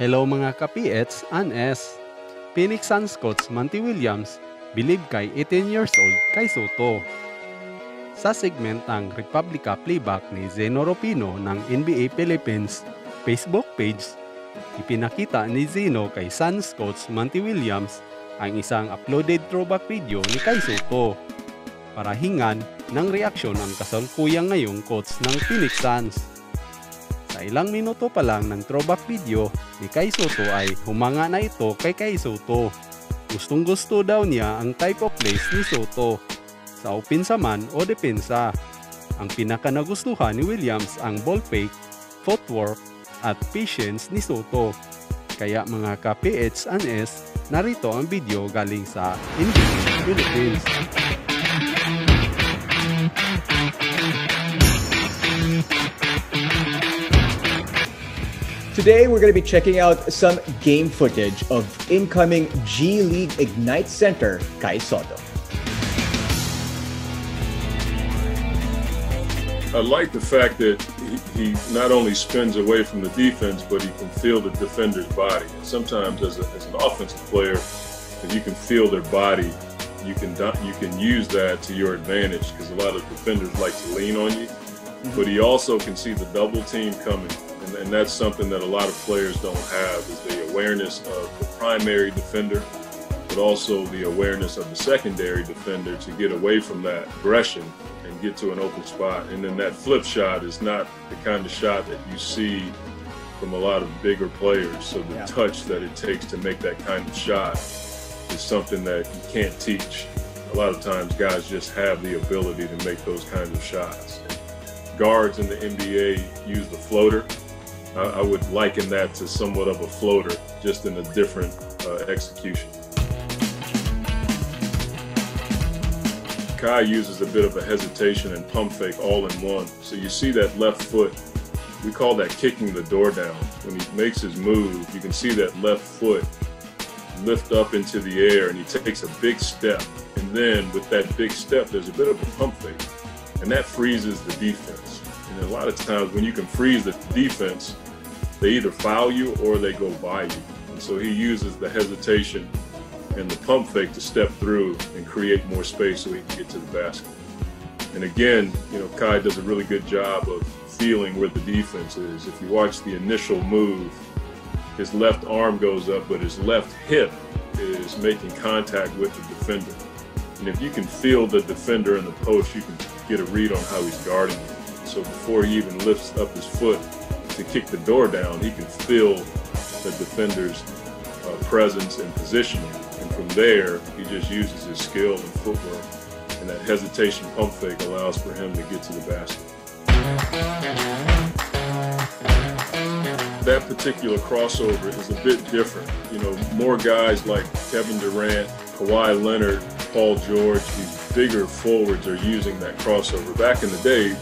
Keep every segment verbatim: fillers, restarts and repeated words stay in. Hello mga ka-P H and S. Phoenix Suns coach Monty Williams believe kay eighteen years old Kai Sotto. Sa segment ang Republica Playback ni Jinno Rufino ng N B A Philippines Facebook page, ipinakita ni Jinno kay Suns coach Monty Williams ang isang uploaded throwback video ni Kai Sotto para hingan ng reaksyon ang kasalukuyang ngayong coach ng Phoenix Suns. Sa ilang minuto pa lang ng throwback video ni Kai Sotto ay humanga na ito kay Kai Sotto. Gustong gusto daw niya ang type of plays ni Sotto sa opensa man o depensa. Ang pinakanagustuhan ni Williams ang ball fake, footwork at patience ni Sotto. Kaya mga ka-P H and S, narito ang video galing sa N B A Philippines. Today, we're going to be checking out some game footage of incoming G League Ignite center, Kai Sotto. I like the fact that he, he not only spins away from the defense, but he can feel the defender's body. And sometimes as, a, as an offensive player, if you can feel their body, you can, you can use that to your advantage because a lot of defenders like to lean on you. But he also can see the double team coming. And, and that's something that a lot of players don't have, is the awareness of the primary defender, but also the awareness of the secondary defender to get away from that aggression and get to an open spot. And then that flip shot is not the kind of shot that you see from a lot of bigger players. So the yeah. touch that it takes to make that kind of shot is something that you can't teach. A lot of times guys just have the ability to make those kinds of shots. Guards in the N B A use the floater. I, I would liken that to somewhat of a floater, just in a different uh, execution. Kai uses a bit of a hesitation and pump fake all in one. So you see that left foot, we call that kicking the door down. When he makes his move, you can see that left foot lift up into the air and he takes a big step. And then with that big step, there's a bit of a pump fake. And that freezes the defense. And a lot of times when you can freeze the defense, they either foul you or they go by you. And so he uses the hesitation and the pump fake to step through and create more space so he can get to the basket. And again, you know, Kai does a really good job of feeling where the defense is. If you watch the initial move, his left arm goes up, but his left hip is making contact with the defender. And if you can feel the defender in the post, you can get a read on how he's guarding him. So before he even lifts up his foot to kick the door down, he can feel the defender's uh, presence and positioning. And from there, he just uses his skill and footwork. And that hesitation pump fake allows for him to get to the basket. That particular crossover is a bit different. You know, more guys like Kevin Durant, Kawhi Leonard, Paul George, these bigger forwards are using that crossover. Back in the day,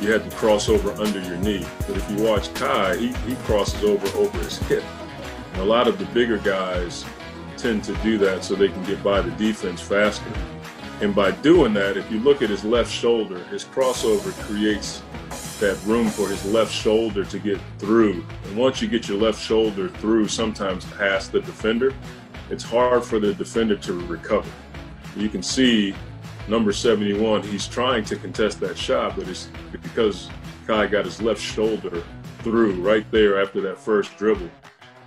you had to cross over under your knee. But if you watch Kai, he, he crosses over over his hip. And a lot of the bigger guys tend to do that so they can get by the defense faster. And by doing that, if you look at his left shoulder, his crossover creates that room for his left shoulder to get through. And once you get your left shoulder through, sometimes past the defender, it's hard for the defender to recover. You can see number seventy-one, he's trying to contest that shot, but it's because Kai got his left shoulder through right there after that first dribble.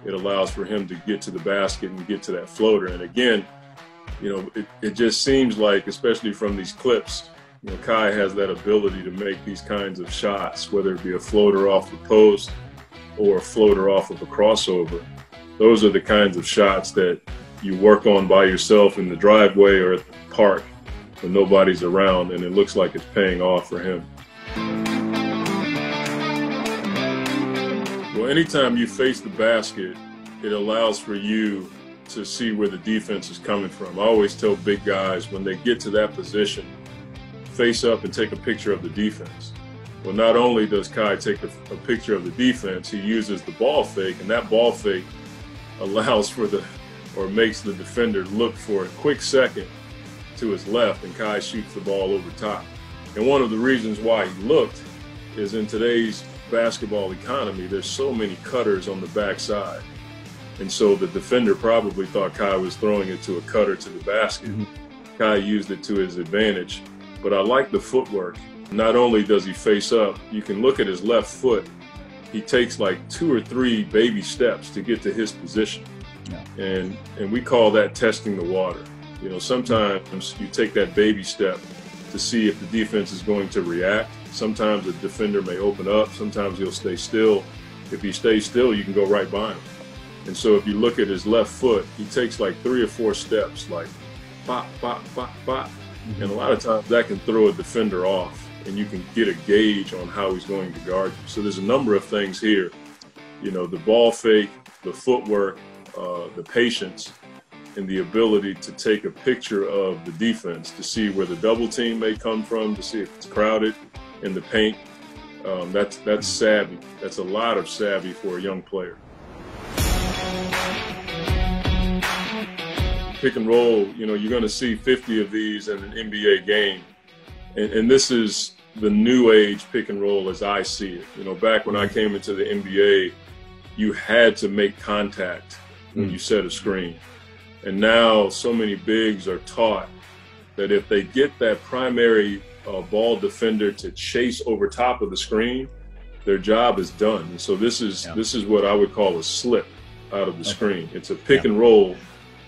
It allows for him to get to the basket and get to that floater. And again, you know, it, it just seems like, especially from these clips, you know, Kai has that ability to make these kinds of shots, whether it be a floater off the post or a floater off of a crossover. Those are the kinds of shots that you work on by yourself in the driveway or at the park when nobody's around, and it looks like it's paying off for him. Well, anytime you face the basket, it allows for you to see where the defense is coming from. I always tell big guys, when they get to that position, face up and take a picture of the defense. Well, not only does Kai take a, a picture of the defense, he uses the ball fake, and that ball fake allows for the or makes the defender look for a quick second to his left, and Kai shoots the ball over top. And one of the reasons why he looked is in today's basketball economy, there's so many cutters on the backside. And so the defender probably thought Kai was throwing it to a cutter to the basket. Mm-hmm. Kai used it to his advantage. But I like the footwork. Not only does he face up, you can look at his left foot. He takes like two or three baby steps to get to his position. Yeah. And, and we call that testing the water. You know, sometimes you take that baby step to see if the defense is going to react. Sometimes the defender may open up. Sometimes he'll stay still. If he stays still, you can go right by him. And so if you look at his left foot, he takes like three or four steps, like pop, pop, pop, pop. Mm-hmm. And a lot of times that can throw a defender off, and you can get a gauge on how he's going to guard you. So there's a number of things here. You know, the ball fake, the footwork, uh, the patience, and the ability to take a picture of the defense to see where the double team may come from, to see if it's crowded in the paint. Um, that's, that's savvy. That's a lot of savvy for a young player. Pick and roll, you know, you're going to see fifty of these in an N B A game. And, and this is the new age pick and roll as I see it. You know, back when I came into the N B A, you had to make contact when you set a screen. And now so many bigs are taught that if they get that primary uh, ball defender to chase over top of the screen, their job is done. And so this is, yeah. this is what I would call a slip out of the okay. screen. It's a pick yeah. and roll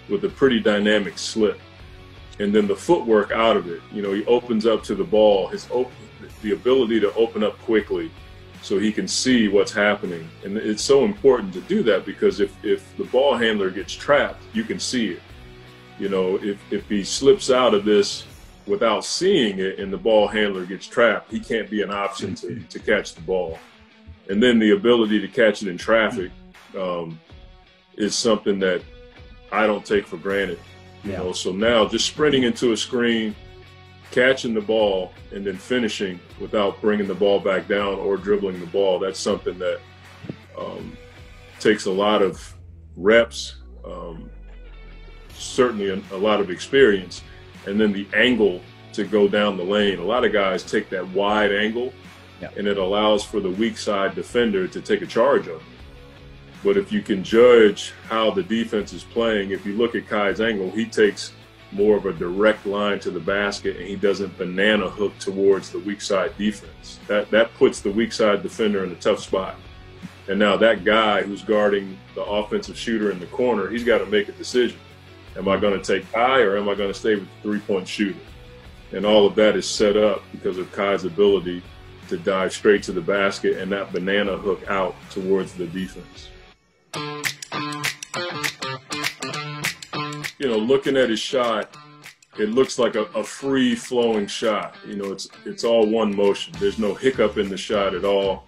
with a pretty dynamic slip. And then the footwork out of it, you know, he opens up to the ball, his op the ability to open up quickly so he can see what's happening. And it's so important to do that because if, if the ball handler gets trapped, you can see it. You know, if, if he slips out of this without seeing it and the ball handler gets trapped, he can't be an option to, to catch the ball. And then the ability to catch it in traffic um, is something that I don't take for granted. You yeah. know, so now just sprinting into a screen, catching the ball, and then finishing without bringing the ball back down or dribbling the ball, that's something that um, takes a lot of reps, um, certainly a, a lot of experience. And then the angle to go down the lane. A lot of guys take that wide angle, yeah. and it allows for the weak side defender to take a charge of it. But if you can judge how the defense is playing, if you look at Kai's angle, he takes more of a direct line to the basket and he doesn't banana hook towards the weak side defense. That, that puts the weak side defender in a tough spot. And now that guy who's guarding the offensive shooter in the corner, he's got to make a decision. Am I going to take Kai or am I going to stay with the three-point shooter? And all of that is set up because of Kai's ability to dive straight to the basket and that banana hook out towards the defense. You know, looking at his shot, it looks like a, a free-flowing shot. You know, it's it's all one motion. There's no hiccup in the shot at all.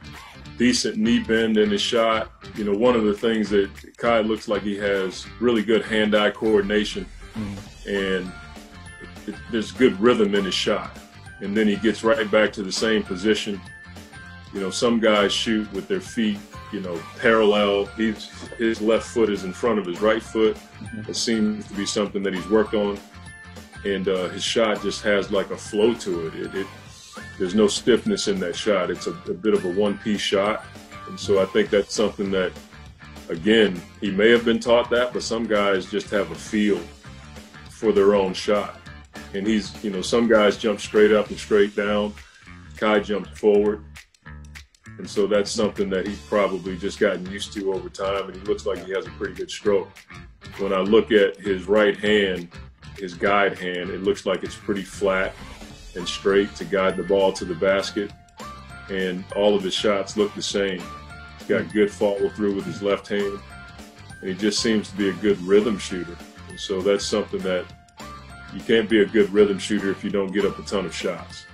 Decent knee bend in his shot. You know, one of the things that Kai looks like he has really good hand-eye coordination, and it, it, there's good rhythm in his shot. And then he gets right back to the same position. You know, some guys shoot with their feet, you know, parallel. He's, his left foot is in front of his right foot. It seems to be something that he's worked on. And uh, his shot just has like a flow to it. It, it. There's no stiffness in that shot. It's a, a bit of a one-piece shot. And so I think that's something that, again, he may have been taught that, but some guys just have a feel for their own shot. And he's, you know, some guys jump straight up and straight down. Kai jumps forward. And so that's something that he's probably just gotten used to over time, and he looks like he has a pretty good stroke. When I look at his right hand, his guide hand, it looks like it's pretty flat and straight to guide the ball to the basket, and all of his shots look the same. He's got good follow through with his left hand, and he just seems to be a good rhythm shooter. And so that's something that you can't be a good rhythm shooter if you don't get up a ton of shots.